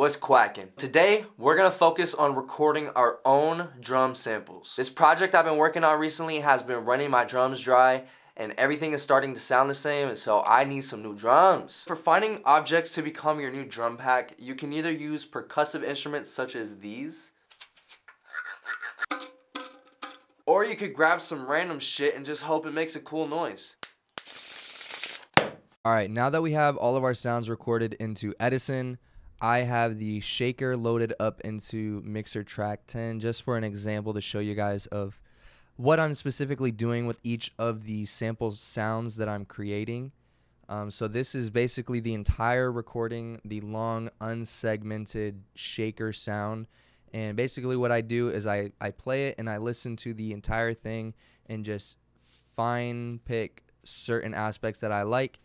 What's quacking? Today, we're gonna focus on recording our own drum samples. This project I've been working on recently has been running my drums dry, and everything is starting to sound the same, and so I need some new drums. For finding objects to become your new drum pack, you can either use percussive instruments such as these, or you could grab some random shit and just hope it makes a cool noise. Alright, now that we have all of our sounds recorded into Edison, I have the shaker loaded up into mixer track 10 just for an example to show you guys of what I'm specifically doing with each of the sample sounds that I'm creating. So this is basically the entire recording, the long unsegmented shaker sound. And basically what I do is I play it and I listen to the entire thing and just fine pick certain aspects that I like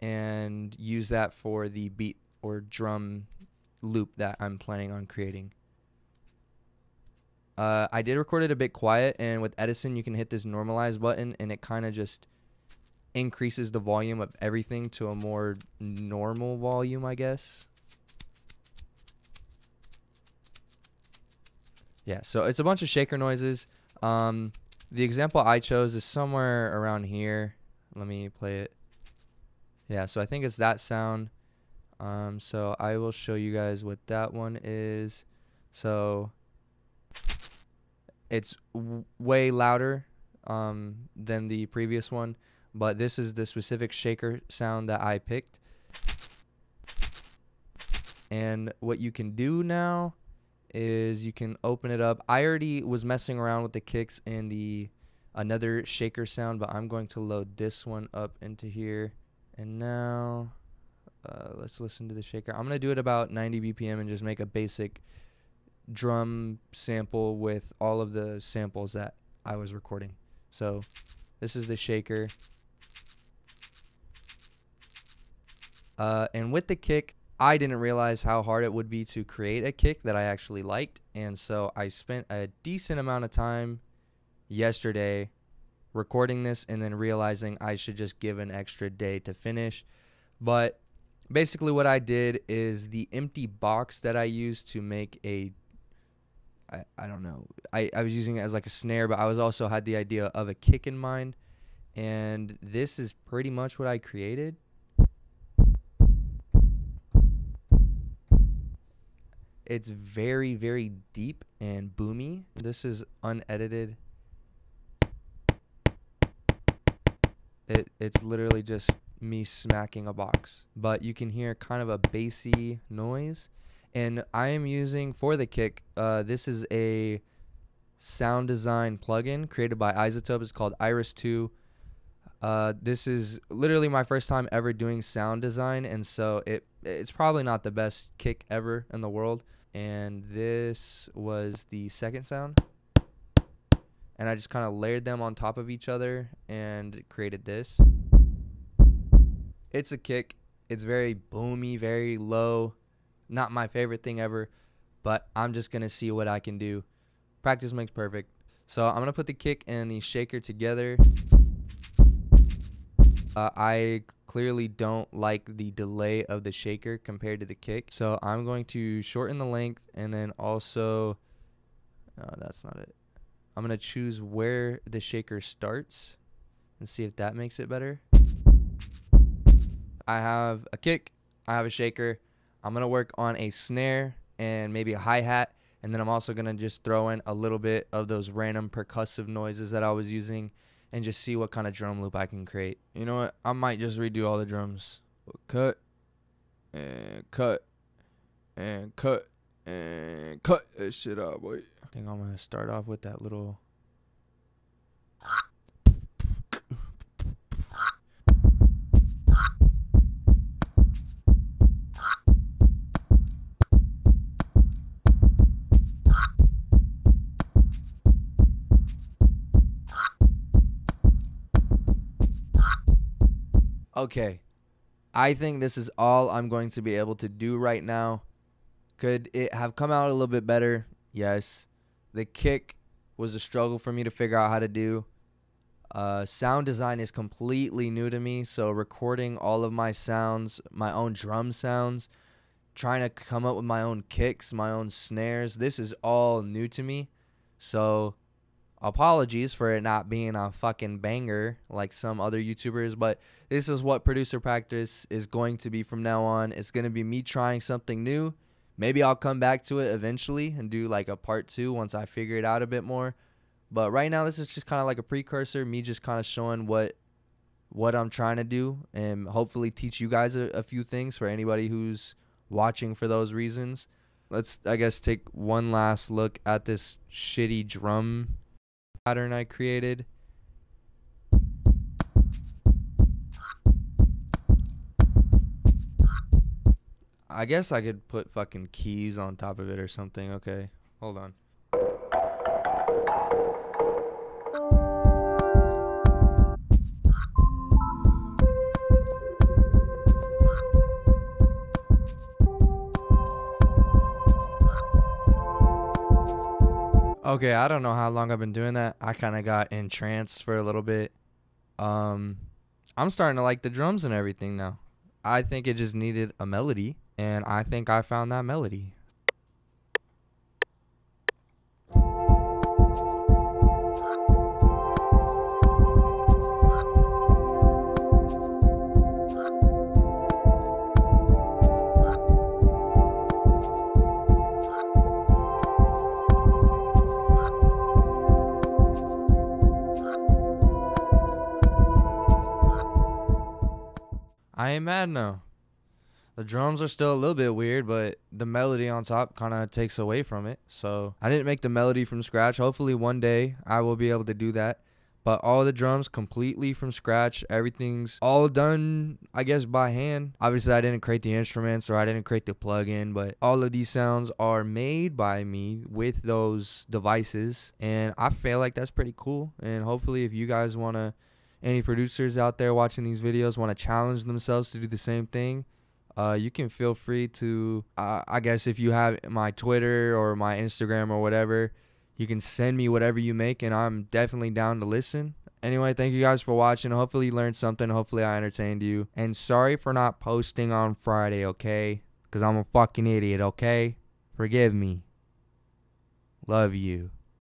and use that for the beat or drum loop that I'm planning on creating. I did record it a bit quiet, and with Edison you can hit this normalize button and it kind of just increases the volume of everything to a more normal volume, I guess. Yeah, so it's a bunch of shaker noises. The example I chose is somewhere around here. Let me play it. Yeah, so I think it's that sound. So I will show you guys what that one is. So it's way louder than the previous one, but this is the specific shaker sound that I picked. And what you can do now is you can open it up. I already was messing around with the kicks and another shaker sound, but I'm going to load this one up into here. And now let's listen to the shaker. I'm gonna do it about 90 BPM and just make a basic drum sample with all of the samples that I was recording. So this is the shaker. And with the kick, I didn't realize how hard it would be to create a kick that I actually liked. And so I spent a decent amount of time yesterday recording this and then realizing I should just give an extra day to finish. But basically what I did is the empty box that I used to make I don't know. I was using it as like a snare, but I was also had the idea of a kick in mind. And this is pretty much what I created. It's very, very deep and boomy. This is unedited. It's literally just me smacking a box, but you can hear kind of a bassy noise. And I am using for the kick, this is a sound design plugin created by iZotope. It's called Iris 2. This is literally my first time ever doing sound design, and so it's probably not the best kick ever in the world. And this was the second sound, and I just kind of layered them on top of each other and created this. It's a kick. It's very boomy, very low. Not my favorite thing ever, but I'm just going to see what I can do. Practice makes perfect. So I'm going to put the kick and the shaker together. I clearly don't like the delay of the shaker compared to the kick. So I'm going to shorten the length, and then also, no, that's not it. I'm going to choose where the shaker starts and see if that makes it better. I have a kick, I have a shaker, I'm going to work on a snare and maybe a hi-hat, and then I'm also going to just throw in a little bit of those random percussive noises that I was using and just see what kind of drum loop I can create. You know what, I might just redo all the drums. Cut, and cut, and cut, and cut that shit out, boy. I think I'm going to start off with that little... Okay, I think this is all I'm going to be able to do right now. Could it have come out a little bit better? Yes. The kick was a struggle for me to figure out how to do. Sound design is completely new to me, so recording all of my sounds, my own drum sounds, trying to come up with my own kicks, my own snares. This is all new to me. So apologies for it not being a fucking banger like some other YouTubers, but this is what producer practice is going to be from now on. It's going to be me trying something new. Maybe I'll come back to it eventually and do like a part two once I figure it out a bit more. But right now, this is just kind of like a precursor, me just kind of showing what I'm trying to do and hopefully teach you guys a few things for anybody who's watching for those reasons. Let's, I guess, take one last look at this shitty drum pattern I created. I guess I could put fucking keys on top of it or something. Okay, hold on. Okay, I don't know how long I've been doing that. I kind of got entranced for a little bit. I'm starting to like the drums and everything now. I think it just needed a melody, and I think I found that melody. I ain't mad now. The drums are still a little bit weird, but the melody on top kind of takes away from it. So I didn't make the melody from scratch. Hopefully one day I will be able to do that. But all the drums completely from scratch. Everything's all done, I guess, by hand. Obviously, I didn't create the instruments or I didn't create the plugin, but all of these sounds are made by me with those devices. And I feel like that's pretty cool. And hopefully if you guys want to, any producers out there watching these videos want to challenge themselves to do the same thing, you can feel free to, I guess if you have my Twitter or my Instagram or whatever, you can send me whatever you make and I'm definitely down to listen. Anyway, thank you guys for watching. Hopefully you learned something. Hopefully I entertained you. And sorry for not posting on Friday, okay? Because I'm a fucking idiot, okay? Forgive me. Love you.